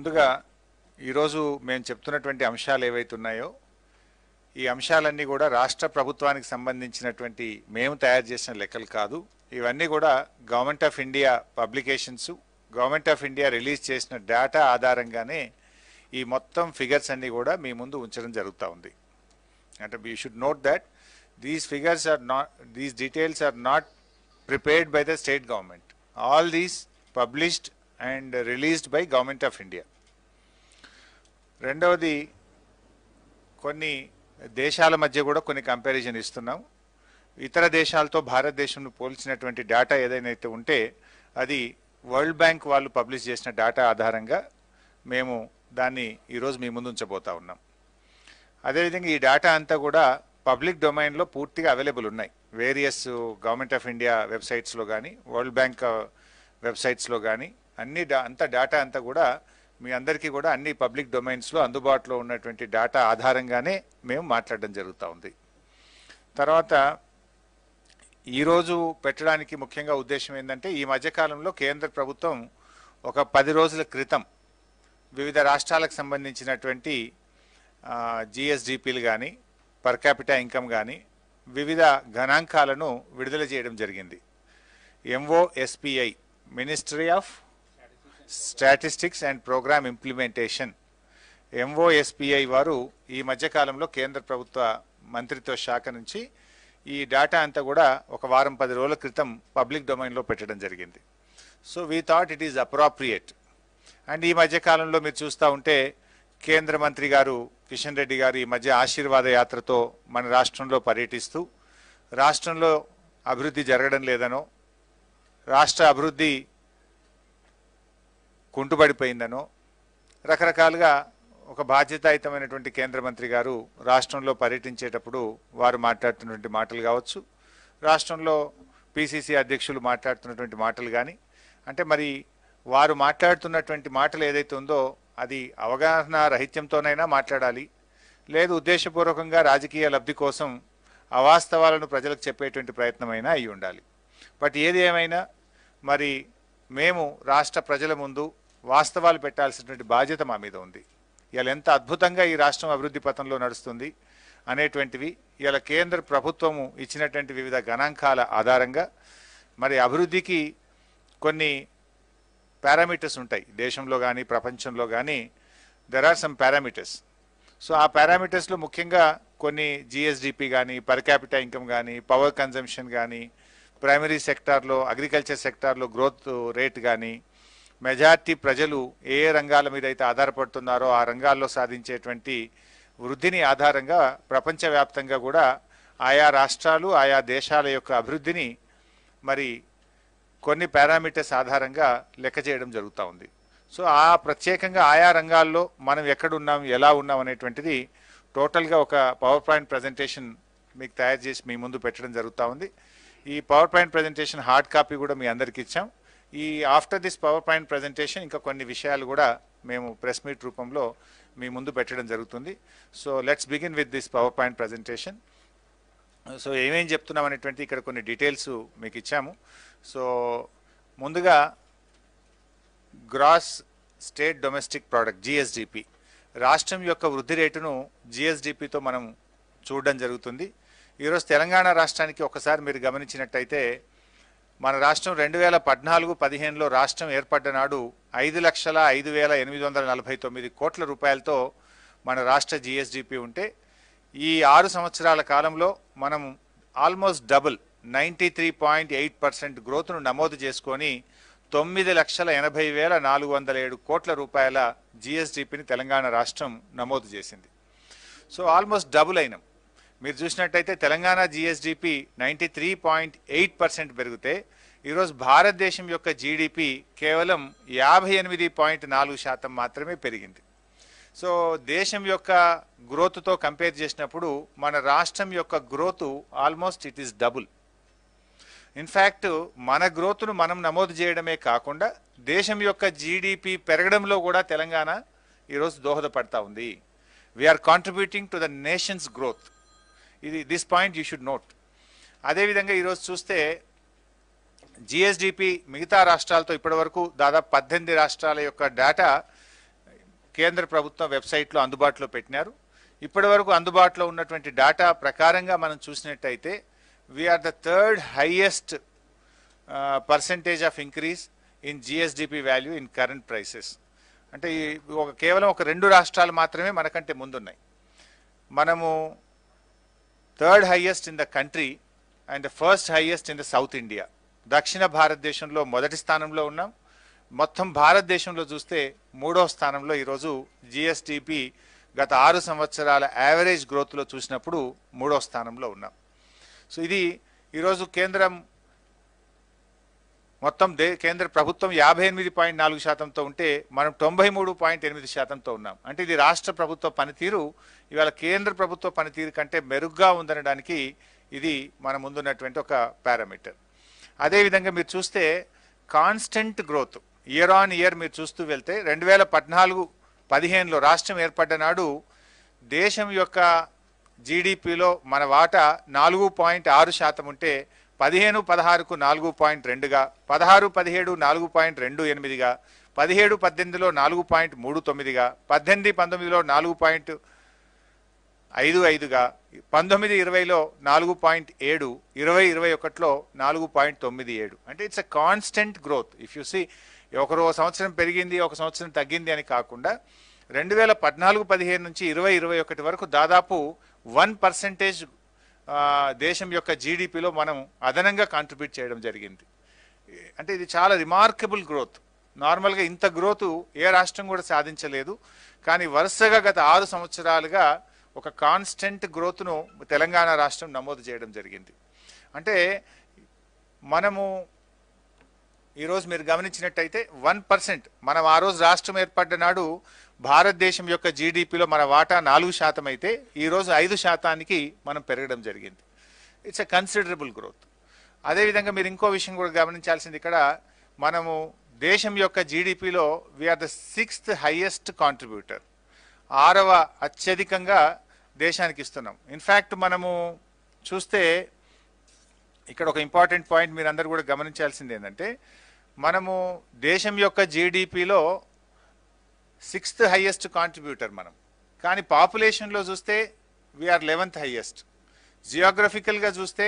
ముందుగా ఈరోజు మేము చెప్తున్నటువంటి అంశాలు ఏవైతున్నాయో ఈ అంశాలన్నీ కూడా రాష్ట్ర ప్రభుత్వానికి సంబంధించినటువంటి మేము తయారు చేసిన లెక్కలు కాదు. ఇవన్నీ కూడా government of India publications, government of India release చేసిన డేటా ఆధారంగానే ఈ మొత్తం ఫిగర్స్ అన్నీ కూడా మీ ముందు ఉంచడం జరుగుతూ ఉంది. అంటే you should note that these details are not prepared by the state government. All these published and released by Government of India. రెండవది కొన్ని దేశాల మధ్య కూడా కొన్ని కంపారిజన్ ఇస్తున్నాం. ఇతర దేశాలతో భారతదేశంను పోల్చినటువంటి డేటా ఏదైతే ఉంటే అది వరల్డ్ బ్యాంక్ వాళ్ళు పబ్లిష్ చేసిన డేటా ఆధారంగా మేము దాన్ని ఈరోజు మీ ముందు ఉంచబోతా ఉన్నాం. అదేవిధంగా ఈ డేటా అంతా కూడా పబ్లిక్ డొమైన్లో పూర్తిగా అవైలబుల్ ఉన్నాయి. వేరియస్ గవర్నమెంట్ ఆఫ్ ఇండియా వెబ్సైట్స్లో కానీ వరల్డ్ బ్యాంక్ వెబ్సైట్స్లో కానీ అన్ని డేటా అంతా కూడా మీ అందరికీ కూడా అన్ని పబ్లిక్ డొమైన్స్లో అందుబాటులో ఉన్నటువంటి డేటా ఆధారంగానే మేము మాట్లాడడం జరుగుతూ ఉంది. తర్వాత ఈరోజు పెట్టడానికి ముఖ్యంగా ఉద్దేశం ఏంటంటే ఈ మధ్యకాలంలో కేంద్ర ప్రభుత్వం ఒక 10 రోజుల క్రితం వివిధ రాష్ట్రాలకు సంబంధించినటువంటి జిఎస్డిపీలు కానీ పర్ క్యాపిటా ఇన్కమ్ కానీ వివిధ గణాంకాలను విడుదల చేయడం జరిగింది. MOSPI ministry of statistics and programme implementation, MOSPI వారు ఈ మధ్యకాలంలో కేంద్ర ప్రభుత్వ మంత్రిత్వ శాఖ నుంచి ఈ డేటా అంతా కూడా ఒక వారం 10 రోజుల క్రితం పబ్లిక్ డొమైన్లో పెట్టడం జరిగింది. So we thought it is appropriate. And ఈ మధ్యకాలంలో మీరు చూస్తూ ఉంటే కేంద్ర మంత్రి గారు కిషన్ రెడ్డి గారు ఈ మధ్య ఆశీర్వాద యాత్రతో మన రాష్ట్రంలో పర్యటిస్తూ రాష్ట్రంలో అభివృద్ధి జరగడం లేదనో, రాష్ట్ర అభివృద్ధి కుంటుపడిపోయిందనో రకరకాలుగా ఒక బాధ్యతాయుతమైనటువంటి కేంద్ర మంత్రి గారు రాష్ట్రంలో పర్యటించేటప్పుడు వారు మాట్లాడుతున్నటువంటి మాటలు కావచ్చు, రాష్ట్రంలో పిసిసి అధ్యక్షులు మాట్లాడుతున్నటువంటి మాటలు కానీ, అంటే మరి వారు మాట్లాడుతున్నటువంటి మాటలు ఏదైతే ఉందో అది అవగాహన రహిత్యంతోనైనా మాట్లాడాలి, లేదు ఉద్దేశపూర్వకంగా రాజకీయ లబ్ధి కోసం అవాస్తవాలను ప్రజలకు చెప్పేటువంటి ప్రయత్నమైనా అయి ఉండాలి. బట్ ఏది ఏమైనా మరి మేము రాష్ట్ర ప్రజల ముందు వాస్తవాలు పెట్టాల్సినటువంటి బాధ్యత మా మీద ఉంది. ఇవాళ ఎంత అద్భుతంగా ఈ రాష్ట్రం అభివృద్ధి పథంలో నడుస్తుంది అనేటువంటివి ఇవాళ కేంద్ర ప్రభుత్వము ఇచ్చినటువంటి వివిధ గణాంకాల ఆధారంగా మరి అభివృద్ధికి కొన్ని పారామీటర్స్ ఉంటాయి. దేశంలో కానీ ప్రపంచంలో కానీ there are some parameters. So ఆ పారామీటర్స్లో ముఖ్యంగా కొన్ని జిఎస్డిపి కానీ, పర్ క్యాపిటా ఇన్కమ్ కానీ, పవర్ కన్జంప్షన్ కానీ, ప్రైమరీ సెక్టార్లో అగ్రికల్చర్ సెక్టార్లో గ్రోత్ రేట్ కానీ, మెజార్టీ ప్రజలు ఏ రంగాల మీద అయితే ఆధారపడుతున్నారో ఆ రంగాల్లో సాధించేటువంటి వృద్ధిని ఆధారంగా ప్రపంచవ్యాప్తంగా కూడా ఆయా రాష్ట్రాలు ఆయా దేశాల యొక్క అభివృద్ధిని మరి కొన్ని పారామీటర్స్ ఆధారంగా లెక్క చేయడం జరుగుతూ ఉంది. సో ఆ ప్రత్యేకంగా ఆయా రంగాల్లో మనం ఎక్కడున్నాం, ఎలా ఉన్నాం అనేటువంటిది టోటల్గా ఒక పవర్ పాయింట్ ప్రజెంటేషన్ మీకు తయారు చేసి మీ ముందు పెట్టడం జరుగుతూ ఉంది. ఈ power point presentation hard copy కూడా మీ అందరికీ ఇచ్చాం. ఈ after this power point presentation ఇంకా కొన్ని విషయాలు కూడా మేము ప్రెస్ మీట్ రూపంలో మీ ముందు పెట్టడం జరుగుతుంది. So let's begin with this power point presentation. So ఏమేం చెప్తున్నాం అనేటువంటి ఇక్కడ కొన్ని డీటెయిల్స్ మీకు ఇచ్చాము. సో ముందుగా gross state domestic product GSDP, రాష్ట్రం యొక్క వృద్ధి రేటును జిఎస్డిపితో మనం చూడడం జరుగుతుంది. ఈరోజు తెలంగాణ రాష్ట్రానికి ఒకసారి మీరు గమనించినట్టయితే మన రాష్ట్రం 2014-15లో రాష్ట్రం ఏర్పడ్డ నాడు 5,05,849 కోట్ల రూపాయలతో మన రాష్ట్ర జిఎస్డిపి ఉంటే ఈ 6 సంవత్సరాల కాలంలో మనం ఆల్మోస్ట్ డబుల్ 93.8% గ్రోత్ను నమోదు చేసుకొని 9,80,407 కోట్ల రూపాయల జిఎస్డిపిని తెలంగాణ రాష్ట్రం నమోదు చేసింది. సో ఆల్మోస్ట్ డబుల్ అయినాం. మీరు చూసినట్టయితే తెలంగాణ జిఎస్డిపి 93.8% పెరిగితే ఈరోజు భారతదేశం యొక్క జీడిపి కేవలం 58.4% మాత్రమే పెరిగింది. సో దేశం యొక్క గ్రోత్తో కంపేర్ చేసినప్పుడు మన రాష్ట్రం యొక్క growth almost it is double. In fact మన గ్రోత్ను మనం నమోదు చేయడమే కాకుండా దేశం యొక్క జీడిపి పెరగడంలో కూడా తెలంగాణ ఈరోజు దోహదపడతా ఉంది. We are contributing to the nation's growth. ఇది this point you should note. అదేవిధంగా ఈరోజు చూస్తే జిఎస్డిపి మిగతా రాష్ట్రాలతో ఇప్పటివరకు దాదాపు 18 రాష్ట్రాల యొక్క డేటా కేంద్ర ప్రభుత్వం వెబ్‌సైట్ లో అందుబాటులో పెట్టినారు. ఇప్పటివరకు అందుబాటులో ఉన్నటువంటి డేటా ప్రకారంగా మనం చూసినట్లయితే we are the third highest percentage of increase in GSDP value in current prices. అంటే ఒక కేవలం ఒక రెండు రాష్ట్రాలు మాత్రమే మనకంటే ముందున్నాయి. మనము third highest in the country and the first highest in the south India. దక్షిణ భారతదేశంలో మొదటి స్థానంలో ఉన్నాం. మొత్తం భారతదేశంలో చూస్తే మూడో స్థానంలో ఈరోజు జిఎస్డిపి గత 6 సంవత్సరాల యావరేజ్ గ్రోత్లో చూసినప్పుడు మూడో స్థానంలో ఉన్నాం. సో ఇది ఈరోజు కేంద్రం మొత్తం కేంద్ర ప్రభుత్వం 58.4%తో ఉంటే మనం 93.8%తో ఉన్నాం. అంటే ఇది రాష్ట్ర ప్రభుత్వ పనితీరు ఇవాళ కేంద్ర ప్రభుత్వ పనితీరు కంటే మెరుగ్గా ఉందనడానికి ఇది మన ముందున్నటువంటి ఒక పారామీటర్. అదేవిధంగా మీరు చూస్తే constant growth year on year మీరు చూస్తూ వెళ్తే 2014-15లో రాష్ట్రం ఏర్పడ్డ నాడు దేశం యొక్క జీడిపిలో మన వాటా 4.6% ఉంటే 2015-16కు 4.2గా, 2016-17 4.28గా, 2017-18లో 4.39గా, 2018-19లో 4.55గా, 2019-20లో 4.7, 2020-21లో 4.97. అంటే it's a constant growth. If you see ఒకరు ఒక సంవత్సరం పెరిగింది ఒక సంవత్సరం తగ్గింది అని కాకుండా 2014-15 నుంచి 2021 వరకు దాదాపు 1% దేశం యొక్క జీడిపిలో మనం అదనంగా కాంట్రిబ్యూట్ చేయడం జరిగింది. అంటే ఇది చాలా రిమార్కబుల్ గ్రోత్. నార్మల్గా ఇంత గ్రోత్ ఏ రాష్ట్రం కూడా సాధించలేదు. కానీ వరుసగా గత 6 సంవత్సరాలుగా ఒక కాన్స్టెంట్ గ్రోత్ను తెలంగాణ రాష్ట్రం నమోదు చేయడం జరిగింది. అంటే మనము ఈరోజు మీరు గమనించినట్టయితే 1% మనం ఆ రోజు రాష్ట్రం ఏర్పడ్డ నాడు భారతదేశం యొక్క జీడిపిలో మన వాటా 4% అయితే ఈరోజు 5% మనం పెరగడం జరిగింది. It's a considerable growth. అదేవిధంగా మీరు ఇంకో విషయం కూడా గమనించాల్సింది, ఇక్కడ మనము దేశం యొక్క జీడిపిలో we are the 6th highest contributor, 6వ అత్యధికంగా దేశానికి ఇస్తున్నాం. ఇన్ఫ్యాక్ట్ మనము చూస్తే ఇక్కడ ఒక ఇంపార్టెంట్ పాయింట్ మీరు అందరూ కూడా గమనించాల్సింది ఏంటంటే మనము దేశం యొక్క జీడిపిలో 6th హైయెస్ట్ కాంట్రిబ్యూటర్ మనం, కానీ పాపులేషన్లో చూస్తే వీఆర్ 11th హైయెస్ట్. జియోగ్రఫికల్గా చూస్తే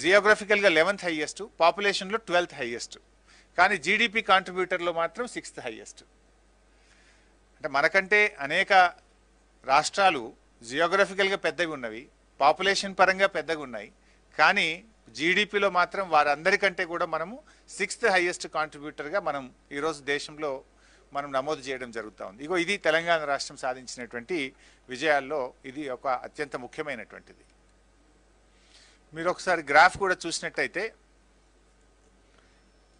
జియోగ్రఫికల్గా 11th హైయెస్ట్, పాపులేషన్లో 12th హైయెస్ట్, కానీ జీడిపి కాంట్రిబ్యూటర్లో మాత్రం 6th హైయెస్ట్. అంటే మనకంటే అనేక రాష్ట్రాలు జియోగ్రఫికల్గా పెద్దవి ఉన్నవి, పాపులేషన్ పరంగా పెద్దగా ఉన్నాయి, కానీ జీడిపిలో మాత్రం వారందరికంటే కూడా మనము 6th హైయెస్ట్ కాంట్రిబ్యూటర్గా మనం ఈరోజు దేశంలో మనం నమోదు చేయడం జరుగుతూ ఉంది. ఇగో ఇది తెలంగాణ రాష్ట్రం సాధించినటువంటి విజయాల్లో ఇది ఒక అత్యంత ముఖ్యమైనటువంటిది. మీరు ఒకసారి గ్రాఫ్ కూడా చూసినట్టయితే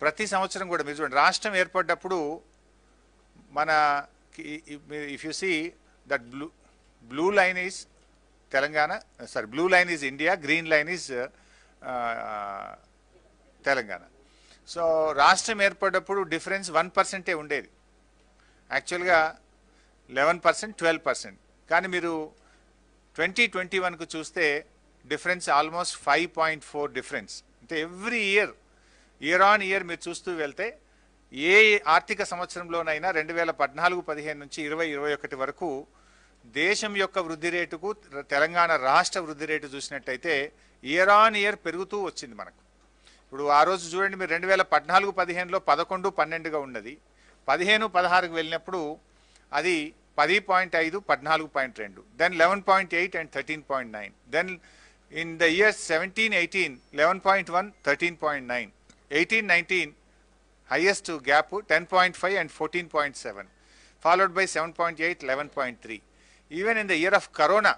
ప్రతి సంవత్సరం కూడా మీరు చూడండి రాష్ట్రం ఏర్పడ్డప్పుడు మన if you see that blue line is Telangana, blue line is India, green line is Telangana. So రాష్ట్రం ఏర్పడ్డప్పుడు డిఫరెన్స్ 1%ఏ ఉండేది, యాక్చువల్గా 11%, 12%. కానీ మీరు 2021కు చూస్తే డిఫరెన్స్ ఆల్మోస్ట్ 5.4 డిఫరెన్స్. అంటే every year year on year మీరు చూస్తూ వెళ్తే ఏ ఆర్థిక సంవత్సరంలోనైనా 2014-15 నుంచి 2021 వరకు దేశం యొక్క వృద్ధి రేటుకు తెలంగాణ రాష్ట్ర వృద్ధి రేటు చూసినట్టయితే ఇయర్ ఆన్ ఇయర్ పెరుగుతూ వచ్చింది మనకు. ఇప్పుడు ఆ రోజు చూడండి మీరు 2014-15లో 11-12గా ఉన్నది, 15-16కు వెళ్ళినప్పుడు అది 10.5, 14.2, then 11.8 and 13.9, then in the year 2017-18 11.1, 13.9, 2018-19 highest gap 10.5 and 14.7, followed by 7.8, 11.3. Even in the year of corona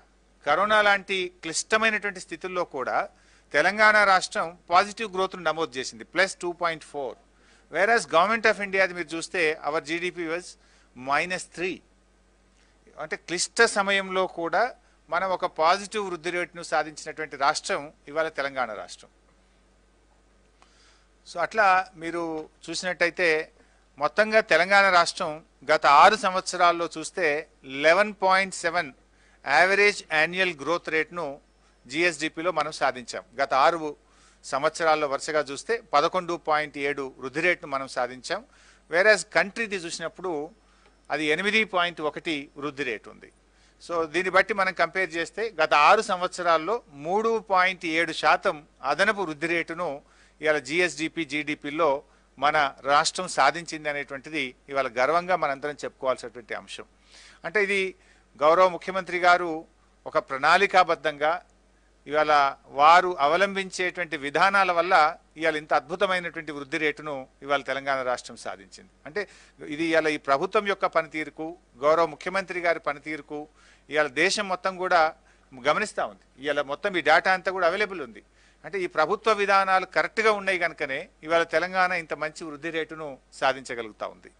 లాంటి క్లిష్టమైనటువంటి స్థితుల్లో కూడా తెలంగాణ రాష్ట్రం పాజిటివ్ గ్రోత్ను నమోదు చేసింది, +2.4. వేరాస్ గవర్నమెంట్ ఆఫ్ ఇండియా మీరు చూస్తే అవర్ జీడిపి వాజ్ -3. అంటే క్లిష్ట సమయంలో కూడా మనం ఒక పాజిటివ్ వృద్ధి రేటును సాధించినటువంటి రాష్ట్రం ఇవాళ తెలంగాణ రాష్ట్రం. సో అట్లా మీరు చూసినట్టయితే మొత్తంగా తెలంగాణ రాష్ట్రం గత 6 సంవత్సరాల్లో చూస్తే 11.7 యావరేజ్ యాన్యువల్ గ్రోత్ రేట్ను జిఎస్డిపిలో మనం సాధించాం. గత 6 సంవత్సరాల్లో వరుసగా చూస్తే 11.7 వృద్ధి రేట్ను మనం సాధించాం. వేరాజ్ కంట్రీది చూసినప్పుడు అది 8.1 వృద్ధి రేటు ఉంది. సో దీన్ని బట్టి మనం కంపేర్ చేస్తే గత 6 సంవత్సరాల్లో 3.7% అదనపు వృద్ధి రేటును ఇవాళ జిఎస్డిపి జీడిపిలో మన రాష్ట్రం సాధించింది అనేటువంటిది ఇవాళ గర్వంగా మనందరం చెప్పుకోవాల్సినటువంటి అంశం. అంటే ఇది గౌరవ ముఖ్యమంత్రి గారు ఒక ప్రణాళికాబద్ధంగా ఇవాళ వారు అవలంబించేటువంటి విధానాల వల్ల ఇవాళ ఇంత అద్భుతమైనటువంటి వృద్ధి రేటును ఇవాళ తెలంగాణ రాష్ట్రం సాధించింది. అంటే ఇది ఇవాళ ఈ ప్రభుత్వం యొక్క పనితీరుకు, గౌరవ ముఖ్యమంత్రి గారి పనితీరుకు ఇవాళ దేశం మొత్తం కూడా గమనిస్తూ ఉంది. ఇవాళ మొత్తం ఈ డేటా అంతా కూడా అవైలబుల్ ఉంది. అంటే ఈ ప్రభుత్వ విధానాలు కరెక్ట్గా ఉన్నాయి కనుకనే ఇవాళ తెలంగాణ ఇంత మంచి వృద్ధి రేటును సాధించగలుగుతూ ఉంది.